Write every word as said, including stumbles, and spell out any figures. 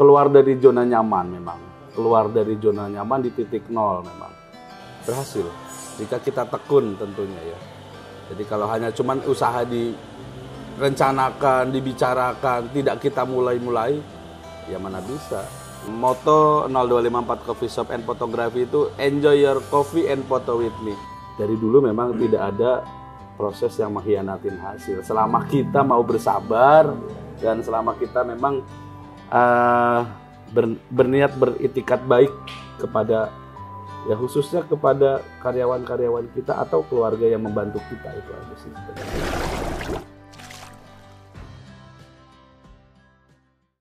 keluar dari zona nyaman memang. Keluar dari zona nyaman di titik nol memang. Berhasil, jika kita tekun tentunya ya. Jadi kalau hanya cuman usaha direncanakan, dibicarakan, tidak kita mulai-mulai, ya mana bisa. Moto nol dua lima empat Coffee Shop and Photography itu enjoy your coffee and photo with me. Dari dulu memang tidak ada proses yang mengkhianatin hasil. Selama kita mau bersabar dan selama kita memang uh, ber, berniat beritikat baik kepada ya khususnya kepada karyawan-karyawan kita atau keluarga yang membantu kita, itu aja sih.